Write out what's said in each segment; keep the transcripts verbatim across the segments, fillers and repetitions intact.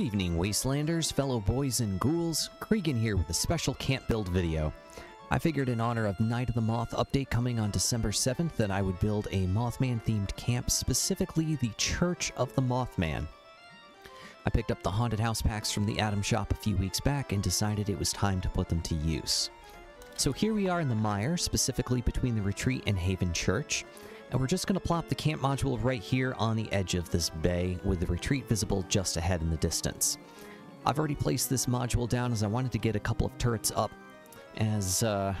Good evening, Wastelanders, fellow boys and ghouls. Cregen here with a special Can't Build video. I figured in honor of Night of the Moth update coming on December seventh that I would build a Mothman-themed camp, specifically the Church of the Mothman. I picked up the haunted house packs from the Atom Shop a few weeks back and decided it was time to put them to use. So here we are in the Mire, specifically between the Retreat and Haven Church. And we're just going to plop the camp module right here on the edge of this bay, with the Retreat visible just ahead in the distance. I've already placed this module down as I wanted to get a couple of turrets up as, uh,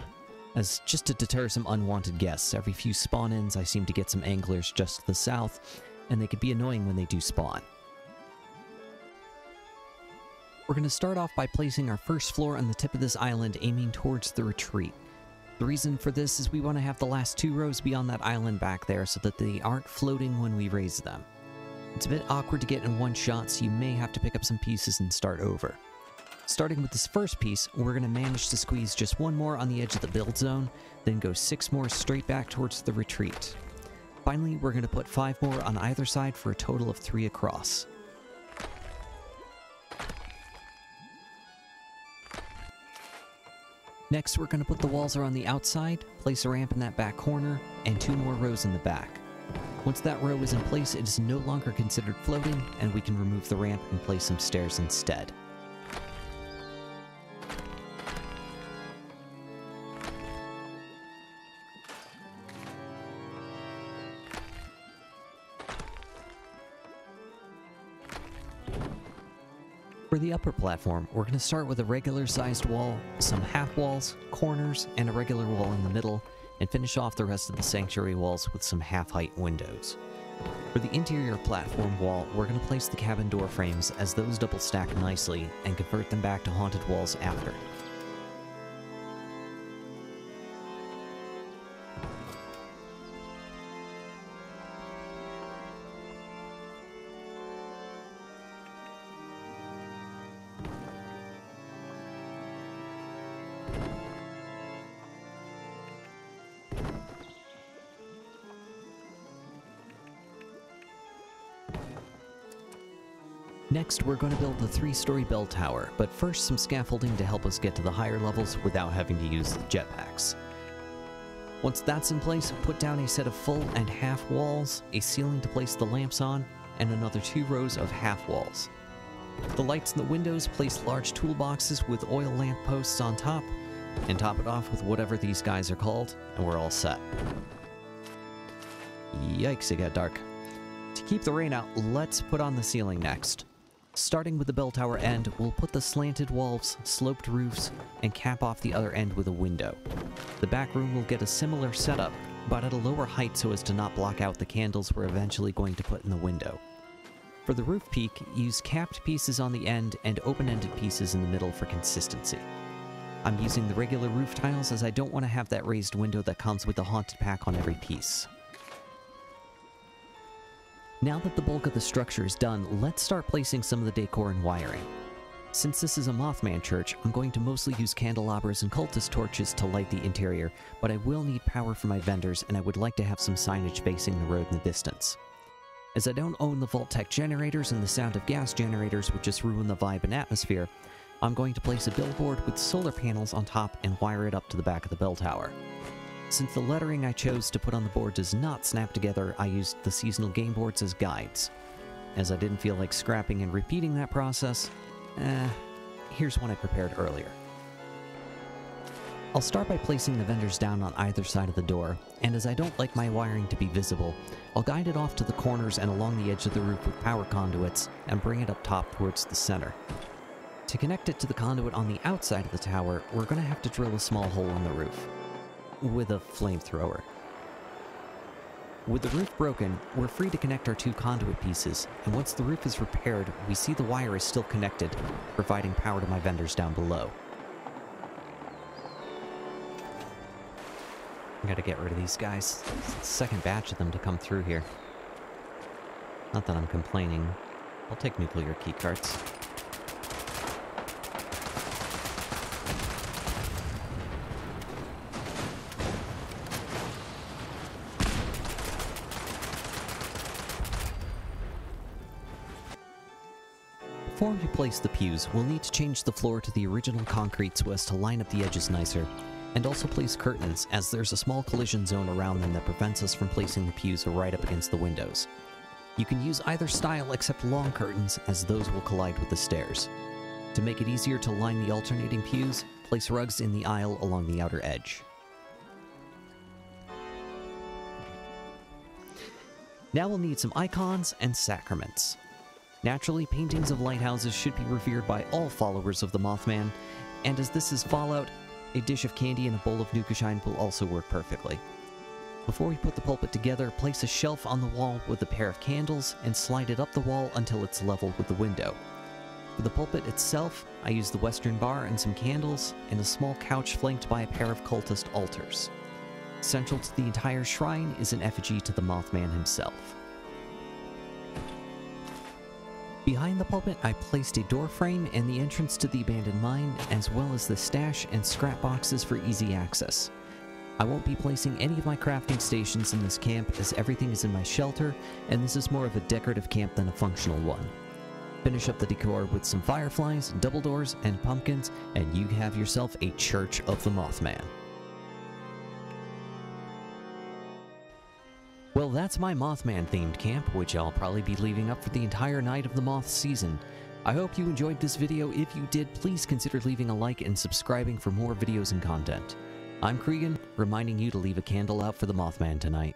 as just to deter some unwanted guests. Every few spawn-ins I seem to get some anglers just to the south, and they could be annoying when they do spawn. We're going to start off by placing our first floor on the tip of this island, aiming towards the Retreat. The reason for this is we want to have the last two rows be on that island back there so that they aren't floating when we raise them. It's a bit awkward to get in one shot, so you may have to pick up some pieces and start over. Starting with this first piece, we're going to manage to squeeze just one more on the edge of the build zone, then go six more straight back towards the Retreat. Finally, we're going to put five more on either side for a total of three across. Next, we're going to put the walls around the outside, place a ramp in that back corner, and two more rows in the back. Once that row is in place, it is no longer considered floating, and we can remove the ramp and place some stairs instead. For the upper platform, we're going to start with a regular-sized wall, some half walls, corners, and a regular wall in the middle, and finish off the rest of the sanctuary walls with some half-height windows. For the interior platform wall, we're going to place the cabin door frames as those double-stack nicely and convert them back to haunted walls after. Next, we're going to build the three-story bell tower, but first some scaffolding to help us get to the higher levels without having to use the jetpacks. Once that's in place, put down a set of full and half walls, a ceiling to place the lamps on, and another two rows of half walls. The lights in the windows place large toolboxes with oil lamp posts on top, and top it off with whatever these guys are called, and we're all set. Yikes, it got dark. To keep the rain out, let's put on the ceiling next. Starting with the bell tower end, we'll put the slanted walls, sloped roofs, and cap off the other end with a window. The back room will get a similar setup, but at a lower height so as to not block out the candles we're eventually going to put in the window. For the roof peak, use capped pieces on the end and open-ended pieces in the middle for consistency. I'm using the regular roof tiles as I don't want to have that raised window that comes with the haunted pack on every piece. Now that the bulk of the structure is done, let's start placing some of the decor and wiring. Since this is a Mothman church, I'm going to mostly use candelabras and cultist torches to light the interior, but I will need power for my vendors, and I would like to have some signage facing the road in the distance. As I don't own the Vault-Tec generators, and the sound of gas generators would just ruin the vibe and atmosphere, I'm going to place a billboard with solar panels on top and wire it up to the back of the bell tower. Since the lettering I chose to put on the board does not snap together, I used the seasonal game boards as guides. As I didn't feel like scrapping and repeating that process, eh, here's one I prepared earlier. I'll start by placing the vendors down on either side of the door, and as I don't like my wiring to be visible, I'll guide it off to the corners and along the edge of the roof with power conduits and bring it up top towards the center. To connect it to the conduit on the outside of the tower, we're going to have to drill a small hole in the roof with a flamethrower. With the roof broken, we're free to connect our two conduit pieces, and once the roof is repaired, we see the wire is still connected, providing power to my vendors down below. I gotta get rid of these guys. It's the second batch of them to come through here. Not that I'm complaining. I'll take nuclear keycards. Before we place the pews, we'll need to change the floor to the original concrete so as to line up the edges nicer, and also place curtains, as there's a small collision zone around them that prevents us from placing the pews right up against the windows. You can use either style except long curtains, as those will collide with the stairs. To make it easier to line the alternating pews, place rugs in the aisle along the outer edge. Now we'll need some icons and sacraments. Naturally, paintings of lighthouses should be revered by all followers of the Mothman, and as this is Fallout, a dish of candy and a bowl of Nukashine will also work perfectly. Before we put the pulpit together, place a shelf on the wall with a pair of candles and slide it up the wall until it's level with the window. For the pulpit itself, I use the western bar and some candles, and a small couch flanked by a pair of cultist altars. Central to the entire shrine is an effigy to the Mothman himself. Behind the pulpit, I placed a door frame and the entrance to the abandoned mine, as well as the stash and scrap boxes for easy access. I won't be placing any of my crafting stations in this camp, as everything is in my shelter, and this is more of a decorative camp than a functional one. Finish up the decor with some fireflies, double doors, and pumpkins, and you have yourself a Church of the Mothman. Well, that's my Mothman-themed camp, which I'll probably be leaving up for the entire Night of the Moth season. I hope you enjoyed this video. If you did, please consider leaving a like and subscribing for more videos and content. I'm Cregen, reminding you to leave a candle out for the Mothman tonight.